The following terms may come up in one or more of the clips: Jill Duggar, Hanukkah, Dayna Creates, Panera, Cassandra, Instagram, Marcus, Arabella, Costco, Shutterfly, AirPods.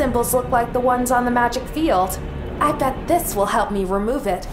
symbols look like the ones on the magic field. I bet this will help me remove it.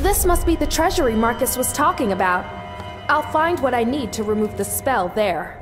This must be the treasury Marcus was talking about. I'll find what I need to remove the spell there.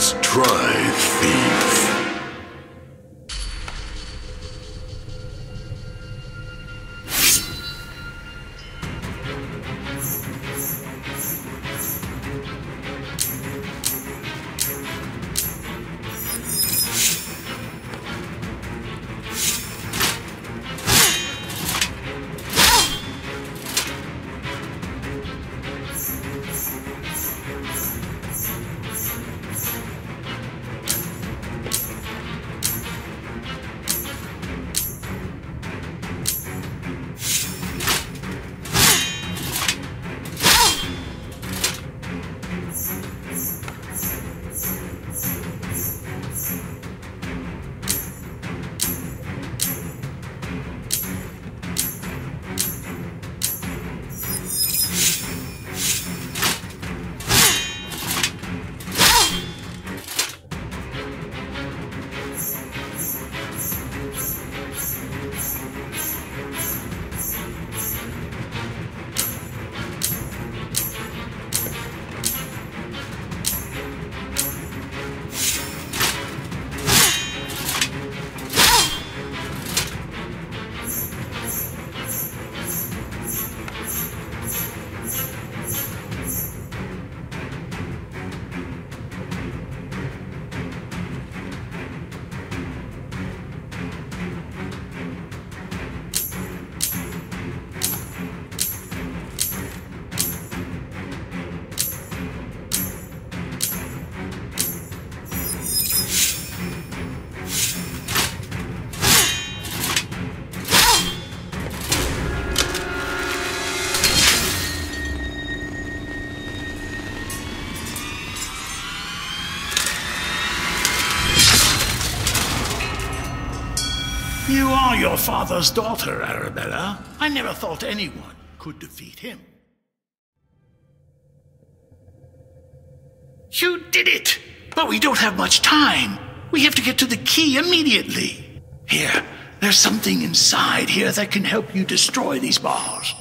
Let's try, thief. You are your father's daughter, Arabella. I never thought anyone could defeat him. You did it! But we don't have much time. We have to get to the key immediately. Here, there's something inside here that can help you destroy these bars.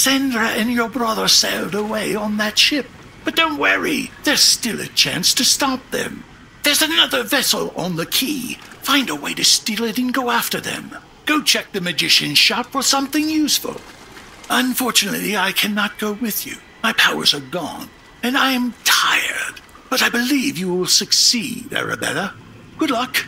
Cassandra and your brother sailed away on that ship. But don't worry, there's still a chance to stop them. There's another vessel on the quay. Find a way to steal it and go after them. Go check the magician's shop for something useful. Unfortunately, I cannot go with you. My powers are gone, and I am tired. But I believe you will succeed, Arabella. Good luck.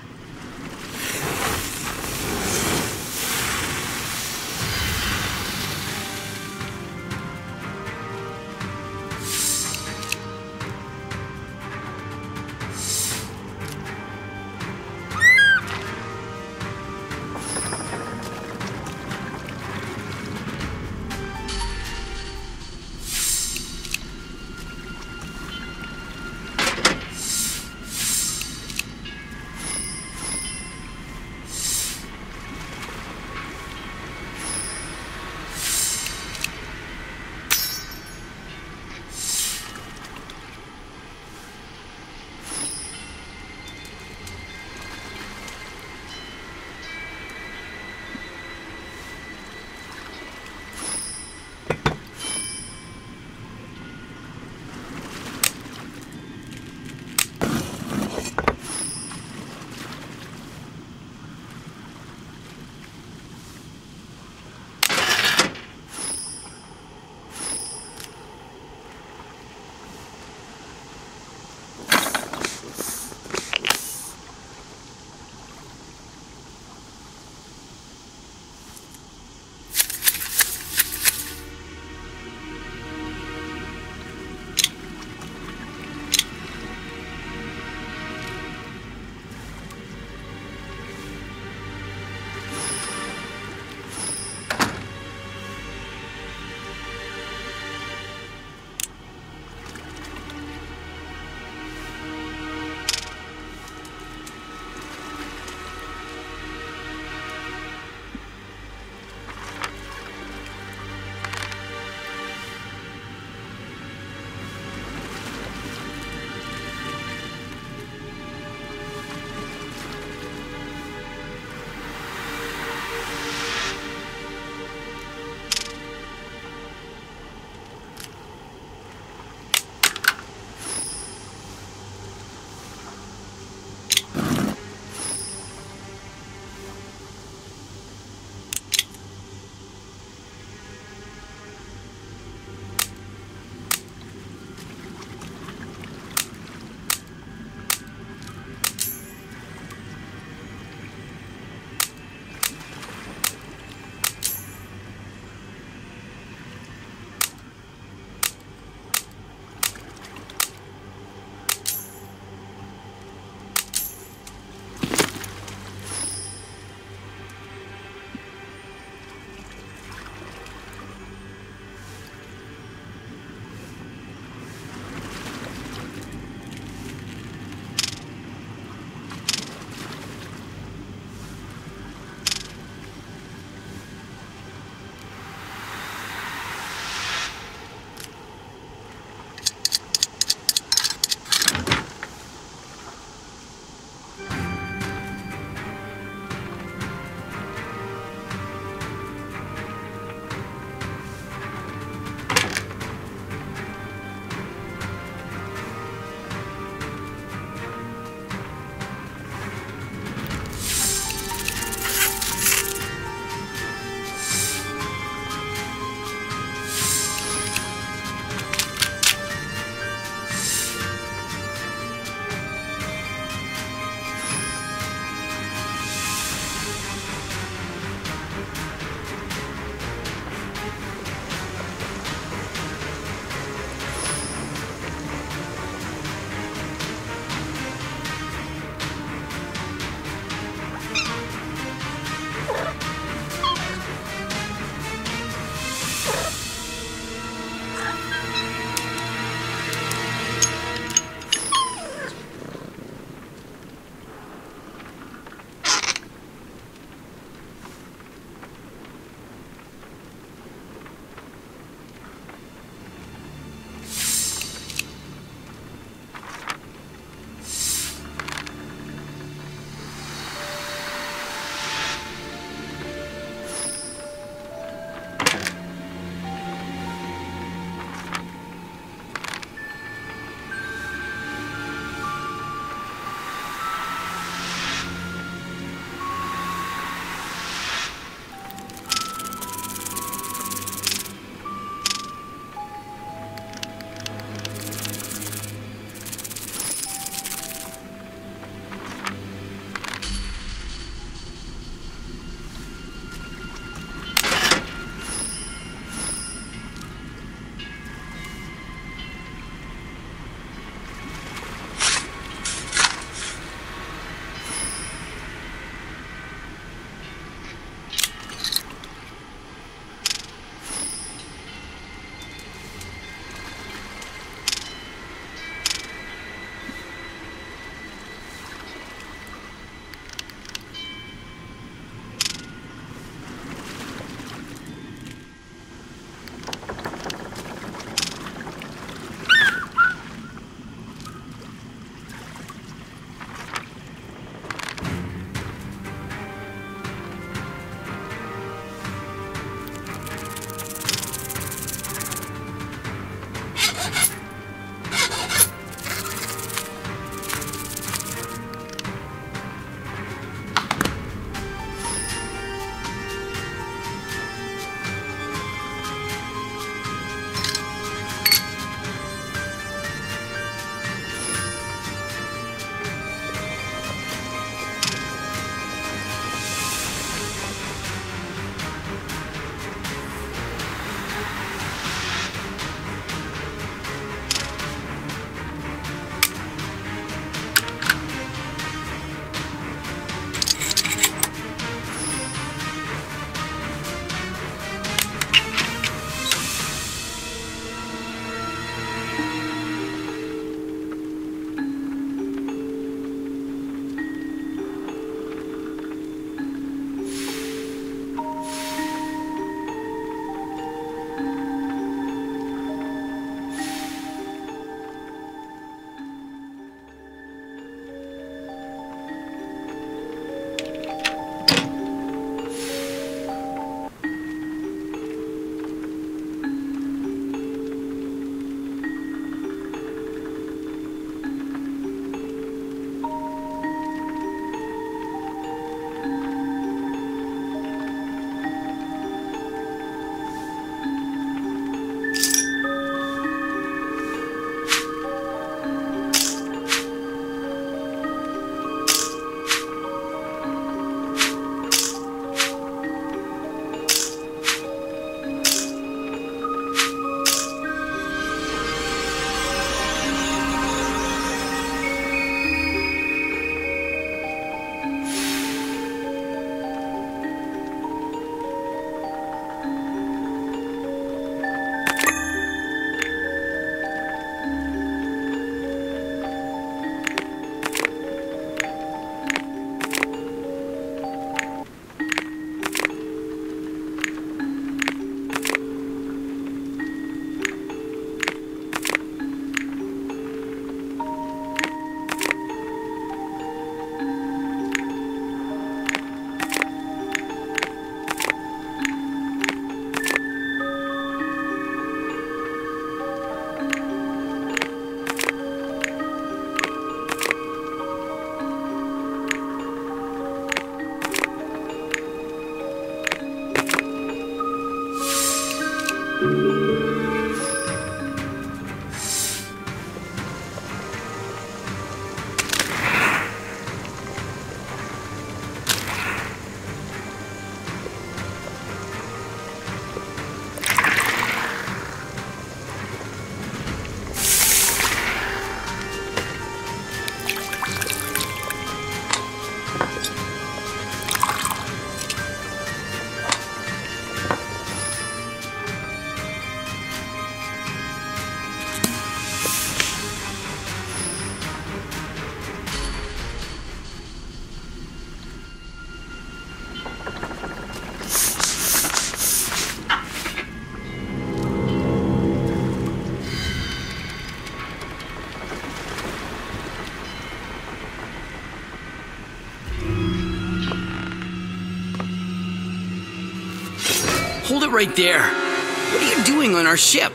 killed it right there. What are you doing on our ship?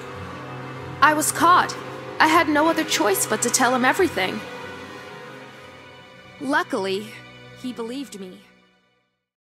I was caught. I had no other choice but to tell him everything. Luckily, he believed me.